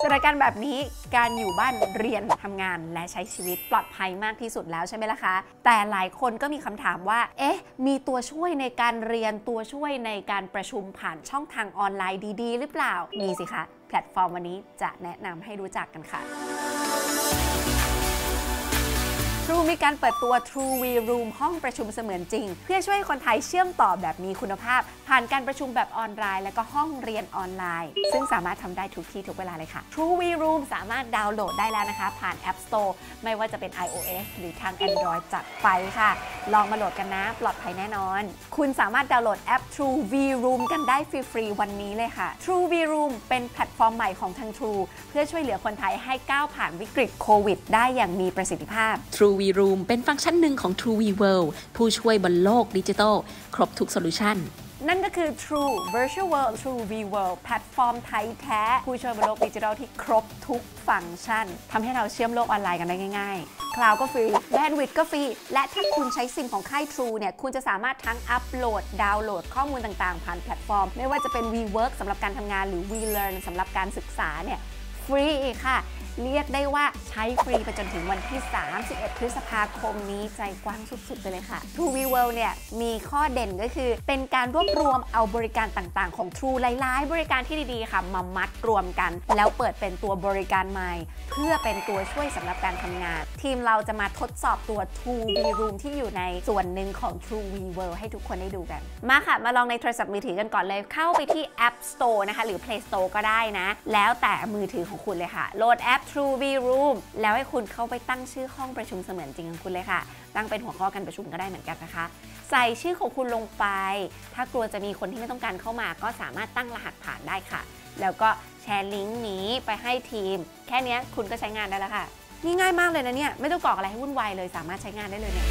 สถานการณ์แบบนี้การอยู่บ้านเรียนทำงานและใช้ชีวิตปลอดภัยมากที่สุดแล้วใช่ไหมล่ะคะแต่หลายคนก็มีคำถามว่าเอ๊ะมีตัวช่วยในการเรียนตัวช่วยในการประชุมผ่านช่องทางออนไลน์ดีๆหรือเปล่ามีสิคะแพลตฟอร์มวันนี้จะแนะนำให้รู้จักกันค่ะTrue มีการเปิดตัว True Vroom ห้องประชุมเสมือนจริงเพื่อช่วยคนไทยเชื่อมต่อแบบมีคุณภาพผ่านการประชุมแบบออนไลน์และก็ห้องเรียนออนไลน์ซึ่งสามารถทำได้ทุกที่ทุกเวลาเลยค่ะ True Vroom สามารถดาวน์โหลดได้แล้วนะคะผ่าน App Store ไม่ว่าจะเป็น iOS หรือทาง Android จัดไปค่ะลองมาโหลดกันนะปลอดภัยแน่นอนคุณสามารถดาวน์โหลดแอป True Vroom กันได้ฟรีๆวันนี้เลยค่ะ True Vroom เป็นแพลตฟอร์มใหม่ของทาง True เพื่อช่วยเหลือคนไทยให้ก้าวผ่านวิกฤตโควิดได้อย่างมีประสิทธิภาพTrue Vroom เป็นฟังก์ชันหนึ่งของ True Vworld ผู้ช่วยบนโลกดิจิทัลครบทุกโซลูชันนั่นก็คือ True VirtualWorld True VWORld แพลตฟอร์มไทยแท้ผู้ช่วยบนโลกดิจิทัลที่ครบทุกฟังก์ชันทำให้เราเชื่อมโลกออนไลน์กันได้ง่ายๆคลาวด์ก็ฟรีแบนด์วิดท์ก็ฟรีและถ้าคุณใช้ซิมของค่าย True เนี่ยคุณจะสามารถทั้งอัปโหลดดาวน์โหลดข้อมูลต่างๆผ่านแพลตฟอร์มไม่ว่าจะเป็น V-work สำหรับการทำงานหรือ V-learn สำหรับการศึกษาเนี่ยฟรีค่ะเรียกได้ว่าใช้ฟรีไปจนถึงวันที่ 31 พฤษภาคมนี้ใจกว้างสุดๆไปเลยค่ะ True Vworld เนี่ยมีข้อเด่นก็คือเป็นการรวบรวมเอาบริการต่างๆของ True หลายๆบริการที่ดีๆค่ะมามัดรวมกันแล้วเปิดเป็นตัวบริการใหม่เพื่อเป็นตัวช่วยสำหรับการทำงานทีมเราจะมาทดสอบตัว True Vroom ที่อยู่ในส่วนหนึ่งของ True Vworld ให้ทุกคนได้ดูกันมาค่ะมาลองในโทรศัพท์มือถือกันก่อนเลยเข้าไปที่ App Store นะคะหรือ Play Store ก็ได้นะแล้วแต่มือถือของคุณเลยค่ะโหลดแอปTrue Vroom แล้วให้คุณเข้าไปตั้งชื่อห้องประชุมเสมือนจริงของคุณเลยค่ะตั้งเป็นหัวข้อการประชุมก็ได้เหมือนกันนะคะใส่ชื่อของคุณลงไปถ้ากลัวจะมีคนที่ไม่ต้องการเข้ามาก็สามารถตั้งรหัสผ่านได้ค่ะแล้วก็แชร์ลิงก์นี้ไปให้ทีมแค่นี้คุณก็ใช้งานได้แล้วค่ะนี่ง่ายมากเลยนะเนี่ยไม่ต้องก่ออะไรให้วุ่นวายเลยสามารถใช้งานได้เลยเนี่ย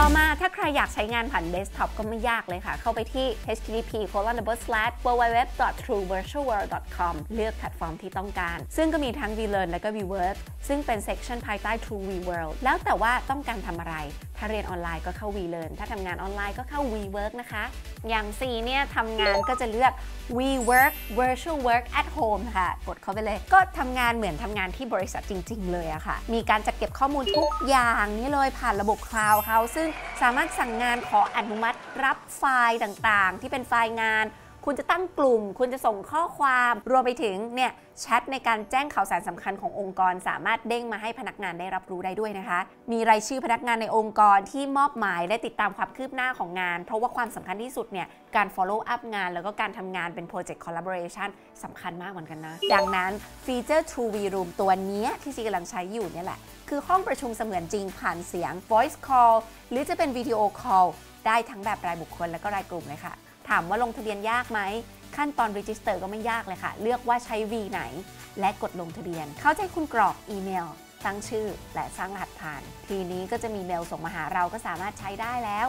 ต่อมาถ้าใครอยากใช้งานผ่านเดสก์ท็อปก็ไม่ยากเลยค่ะเข้าไปที่ http://www.truevirtualworld.com เลือกแพลตฟอร์มที่ต้องการซึ่งก็มีทั้ง VLEARN และก็ VWORK ซึ่งเป็นเซกชันภายใต้ True Vworld แล้วแต่ว่าต้องการทำอะไรถ้าเรียนออนไลน์ก็เข้า VLEARN ถ้าทำงานออนไลน์ก็เข้า VWORK นะคะอย่าง4เนี่ยทำงานก็จะเลือก VWORK Virtual Work at Home ค่ะกดเข้าไปเลยก็ทำงานเหมือนทำงานที่บริษัทจริงๆเลยอะค่ะมีการจัดเก็บข้อมูลทุกอย่างนี้เลยผ่านระบบคลาวด์เขาซึ่งสามารถสั่งงานขออนุมัติรับไฟล์ต่างๆที่เป็นไฟล์งานคุณจะตั้งกลุ่มคุณจะส่งข้อความรวมไปถึงเนี่ยแชทในการแจ้งข่าวสารสำคัญขององค์กรสามารถเด้งมาให้พนักงานได้รับรู้ได้ด้วยนะคะมีรายชื่อพนักงานในองค์กรที่มอบหมายและติดตามความคืบหน้าของงานเพราะว่าความสำคัญที่สุดเนี่ยการ follow up งานแล้วก็การทำงานเป็น project collaboration สำคัญมากเหมือนกันนะดังนั้นฟีเจอร์ True Vroom ตัวนี้ที่ซีกำลังใช้อยู่เนี่ยแหละคือห้องประชุมเสมือนจริงผ่านเสียง voice call หรือจะเป็น video call ได้ทั้งแบบรายบุคคลและก็รายกลุ่มเลยค่ะถามว่าลงทะเบียนยากไหมขั้นตอน register ก็ไม่ยากเลยค่ะเลือกว่าใช้ V ไหนและกดลงทะเบียนเขาจะให้คุณกรอกอีเมลตั้งชื่อและสร้างรหัสผ่านทีนี้ก็จะมีเมลส่งมาหาเราก็สามารถใช้ได้แล้ว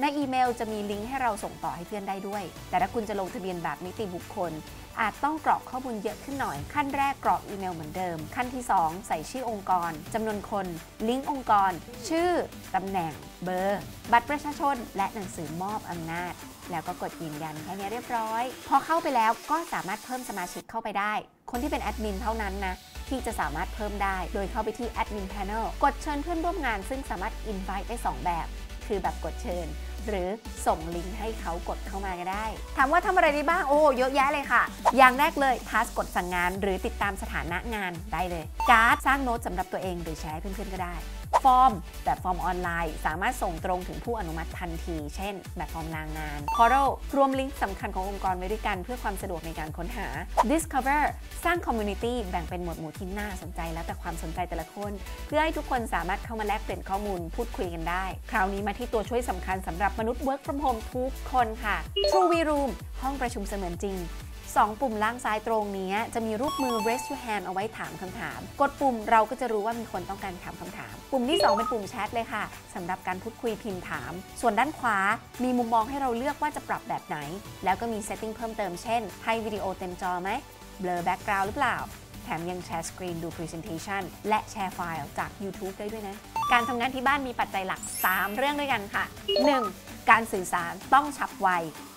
ในอีเมลจะมีลิงก์ให้เราส่งต่อให้เพื่อนได้ด้วยแต่ถ้าคุณจะลงทะเบียนแบบนิติบุคคลอาจต้องกรอกข้อมูลเยอะขึ้นหน่อยขั้นแรกกรอกอีเมลเหมือนเดิมขั้นที่2ใส่ชื่อองค์กรจำนวนคนลิงก์องค์กรชื่อตำแหน่งเบอร์บัตรประชาชนและหนังสือมอบอำนาจแล้วก็กดยืนยันแค่นี้เรียบร้อยพอเข้าไปแล้วก็สามารถเพิ่มสมาชิกเข้าไปได้คนที่เป็นแอดมินเท่านั้นนะที่จะสามารถเพิ่มได้โดยเข้าไปที่ Admin Panel กดเชิญเพื่อนร่วมงานซึ่งสามารถ Invite ได้2แบบคือแบบกดเชิญหรือส่งลิงก์ให้เขากดเข้ามาก็ได้ถามว่าทำอะไรได้บ้างโอ้เยอะแยะเลยค่ะอย่างแรกเลยทัสกดสั่งงานหรือติดตามสถานะงานได้เลยการ์ดสร้างโน้ตสำหรับตัวเองหรือแชร์ให้เพื่อนๆก็ได้ฟอร์มแบบฟอร์มออนไลน์สามารถส่งตรงถึงผู้อนุมัติทันทีเช่นแบบฟอร์มลางาน Portal รวมลิงก์สำคัญขององค์กรไว้ด้วยกันเพื่อความสะดวกในการค้นหา Discover สร้าง Community แบ่งเป็นหมวดหมู่ที่น่าสนใจแล้วแต่ความสนใจแต่ละคนเพื่อให้ทุกคนสามารถเข้ามาแลกเปลี่ยนข้อมูลพูดคุยกันได้คราวนี้มาที่ตัวช่วยสำคัญสำหรับมนุษย์ Work from Home ทุกคนค่ะ True Vroom ห้องประชุมเสมือนจริง2 ปุ่มล่างซ้ายตรงนี้จะมีรูปมือ raise your hand เอาไว้ถามคำถามกดปุ่มเราก็จะรู้ว่ามีคนต้องการถามคำถามปุ่มที่2เป็นปุ่มแชทเลยค่ะสำหรับการพูดคุยพิมพ์ถามส่วนด้านขวามีมุมมองให้เราเลือกว่าจะปรับแบบไหนแล้วก็มี setting เพิ่มเติมเช่นให้วิดีโอเต็มจอไหมเบลอ background หรือเปล่าแถ มยังแชร์สกรีนดู Presentation และแชร์ไฟล์จาก YouTube ได้ด้วยนะการทำงานที่บ้านมีปัจจัยหลัก3เรื่องด้วยกันค่ะ 1. การสื่อสารต้องฉับไว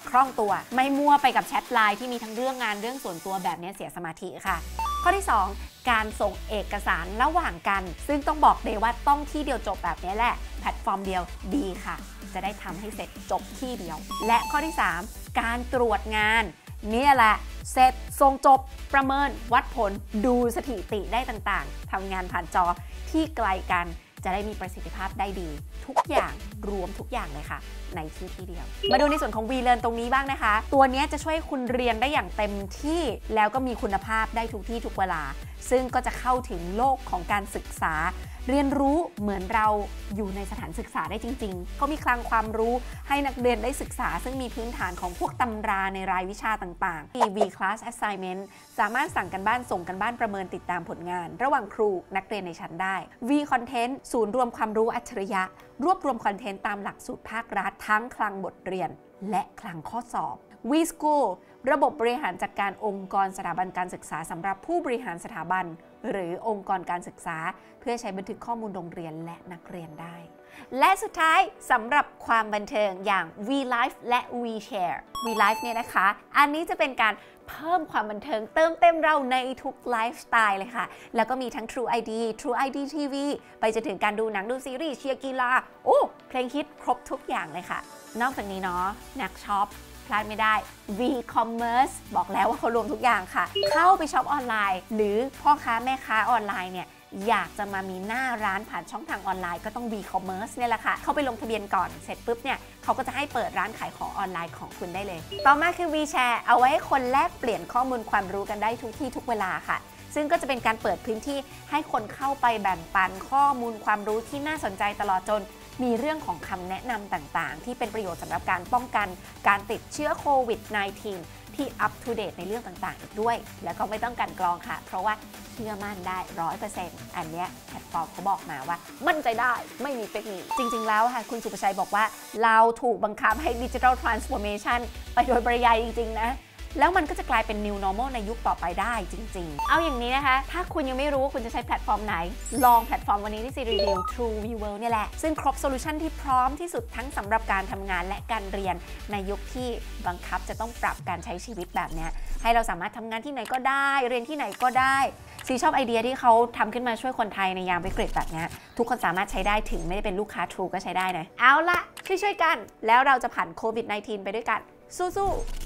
คล่องตัวไม่มั่วไปกับแชทไลน์ที่มีทั้งเรื่องงานเรื่องส่วนตัวแบบนี้เสียสมาธิค่ะข้อที่ 2. การส่งเอกสารระหว่างกันซึ่งต้องบอกเลยว่าต้องที่เดียวจบแบบนี้แหละแพลตฟอร์มเดียวดีค่ะจะได้ทำให้เสร็จจบที่เดียวและข้อที่ 3. การตรวจงานนี่แหละเสร็จส่งจบประเมินวัดผลดูสถิติได้ต่างๆทำงานผ่านจอที่ไกลกันจะได้มีประสิทธิภาพได้ดีทุกอย่างรวมทุกอย่างเลยค่ะในที่เดียวมาดูในส่วนของ VLEARN ตรงนี้บ้างนะคะตัวนี้จะช่วยคุณเรียนได้อย่างเต็มที่แล้วก็มีคุณภาพได้ทุกที่ทุกเวลาซึ่งก็จะเข้าถึงโลกของการศึกษาเรียนรู้เหมือนเราอยู่ในสถานศึกษาได้จริงๆเขามีคลังความรู้ให้นักเรียนได้ศึกษาซึ่งมีพื้นฐานของพวกตำราในรายวิชาต่างๆ V-class assignment สามารถสั่งกันบ้านส่งกันบ้านประเมินติดตามผลงานระหว่างครูนักเรียนในชั้นได้ V-content ศูนย์รวมความรู้อัจฉริยะรวบรวมคอนเทนต์ตามหลักสูตรภาครัฐทั้งคลังบทเรียนและคลังข้อสอบ V-school ระบบบริหารจัดการองค์กรสถาบันการศึกษาสำหรับผู้บริหารสถาบันหรือองค์กรการศึกษาเพื่อใช้บันทึกข้อมูลโรงเรียนและนักเรียนได้และสุดท้ายสำหรับความบันเทิงอย่าง V-live และ V-share V-live เนี่ยนะคะอันนี้จะเป็นการเพิ่มความบันเทิงเติมเต็มเราในทุกไลฟ์สไตล์เลยค่ะแล้วก็มีทั้ง True ID True ID TV ไปจนถึงการดูหนังดูซีรีส์เชียร์กีฬาโอ้เพลงฮิตครบทุกอย่างเลยค่ะนอกจากนี้เนาะนักช็อปพลาดไม่ได้ V-commerce บอกแล้วว่าเขารวมทุกอย่างค่ะเข้าไปช็อปออนไลน์หรือพ่อค้าแม่ค้าออนไลน์เนี่ยอยากจะมามีหน้าร้านผ่านช่องทางออนไลน์ก็ต้อง V-commerce เนี่ยแหละค่ะเข้าไปลงทะเบียนก่อนเสร็จปุ๊บเนี่ยเขาก็จะให้เปิดร้านขายของออนไลน์ของคุณได้เลยต่อมาคือ V-share เอาไว้ให้คนแลกเปลี่ยนข้อมูลความรู้กันได้ทุกที่ทุกเวลาค่ะซึ่งก็จะเป็นการเปิดพื้นที่ให้คนเข้าไปแบ่งปันข้อมูลความรู้ที่น่าสนใจตลอดจนมีเรื่องของคำแนะนำต่างๆที่เป็นประโยชน์สำหรับการป้องกันการติดเชื้อโควิด -19 ที่อัปทูเดตในเรื่องต่างๆอีกด้วยแล้วก็ไม่ต้องกันกรองค่ะเพราะว่าเชื่อมั่นได้ 100% อันเนี้ยแพลตฟอร์มเขาบอกมาว่ามั่นใจได้ไม่มีเฟคนิคจริงๆแล้วค่ะคุณสุภชัยบอกว่าเราถูกบังคับให้ Digital Transformation ไปโดยปริยายจริงๆนะแล้วมันก็จะกลายเป็น New Normal ในยุคต่อไปได้จริงๆเอาอย่างนี้นะคะถ้าคุณยังไม่รู้ว่าคุณจะใช้แพลตฟอร์มไหนลองแพลตฟอร์มวันนี้ที่ซีรีส์ True Vworld เนี่ยแหละซึ่งครบโซลูชันที่พร้อมที่สุดทั้งสำหรับการทำงานและการเรียนในยุคที่บังคับจะต้องปรับการใช้ชีวิตแบบนี้ให้เราสามารถทำงานที่ไหนก็ได้เรียนที่ไหนก็ได้ซีชอบไอเดียที่เขาทำขึ้นมาช่วยคนไทยในยามวิกฤตแบบนี้ทุกคนสามารถใช้ได้ถึงไม่ได้เป็นลูกค้า True ก็ใช้ได้นะเอาละช่วยกันแล้วเราจะผ่านโควิด-19 ไปด้วยกันสู้ๆ